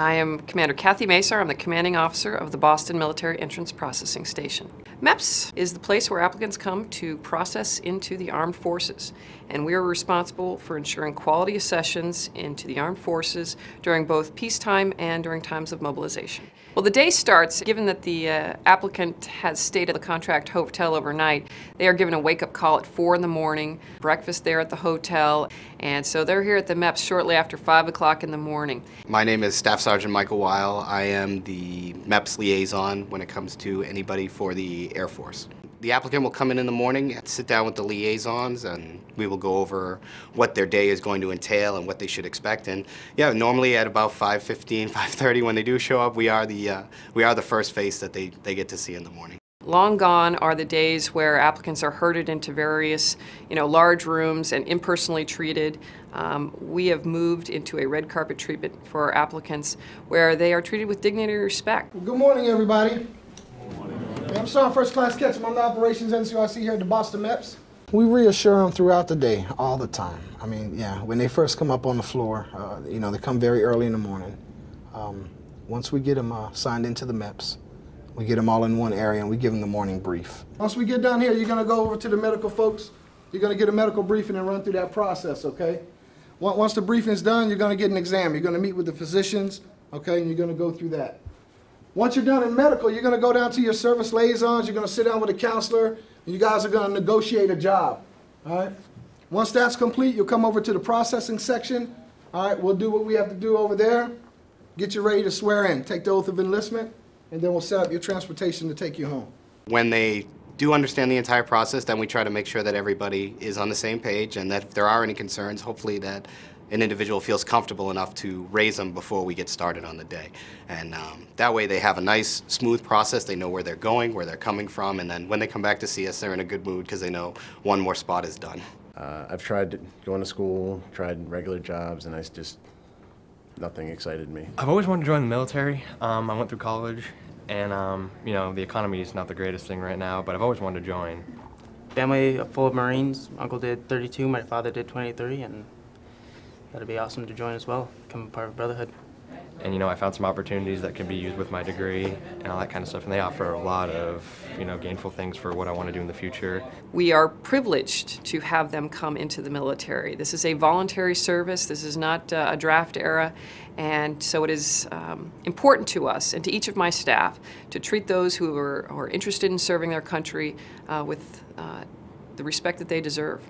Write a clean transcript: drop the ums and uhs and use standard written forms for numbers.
I am Commander Kathy Masar. I'm the commanding officer of the Boston Military Entrance Processing Station. MEPS is the place where applicants come to process into the armed forces, and we are responsible for ensuring quality accessions into the armed forces during both peacetime and during times of mobilization. Well, the day starts, given that the applicant has stayed at the contract hotel overnight, they are given a wake-up call at 4 in the morning, breakfast there at the hotel, and so they're here at the MEPS shortly after 5 o'clock in the morning. My name is Staff Sergeant Michael Weil. I am the MEPS liaison when it comes to anybody for the Air Force. The applicant will come in the morning and sit down with the liaisons, and we will go over what their day is going to entail and what they should expect. And yeah, normally at about 5:15, 5:30 when they do show up, we are the first face that they get to see in the morning. Long gone are the days where applicants are herded into various, large rooms and impersonally treated. We have moved into a red carpet treatment for our applicants where they are treated with dignity and respect. Well, good morning, everybody. Good morning. I'm Sergeant First Class Ketchum. I'm the Operations NCOIC here at the Boston MEPS. We reassure them throughout the day, all the time. I mean, yeah, when they first come up on the floor, they come very early in the morning. Once we get them signed into the MEPS, we get them all in one area and we give them the morning brief. Once we get down here, you're going to go over to the medical folks. You're going to get a medical briefing and run through that process, okay? Once the briefing is done, you're going to get an exam. You're going to meet with the physicians, okay, and you're going to go through that. Once you're done in medical, you're going to go down to your service liaisons. You're going to sit down with a counselor, and you guys are going to negotiate a job, all right? Once that's complete, you'll come over to the processing section. All right, we'll do what we have to do over there, get you ready to swear in, take the oath of enlistment, and then we'll set up your transportation to take you home. When they do understand the entire process, then we try to make sure that everybody is on the same page and that if there are any concerns, hopefully that an individual feels comfortable enough to raise them before we get started on the day. And that way they have a nice, smooth process. They know where they're going, where they're coming from, and then when they come back to see us, they're in a good mood because they know one more spot is done. I've tried going to school, tried regular jobs, and nothing excited me. I've always wanted to join the military. I went through college, and the economy is not the greatest thing right now, but I've always wanted to join. Family full of Marines. My uncle did 32, my father did 23, and that'd be awesome to join as well, become part of a brotherhood. And I found some opportunities that can be used with my degree and all that kind of stuff, and they offer a lot of, gainful things for what I want to do in the future. We are privileged to have them come into the military. This is a voluntary service. This is not a draft era, and so it is important to us and to each of my staff to treat those who are interested in serving their country with the respect that they deserve.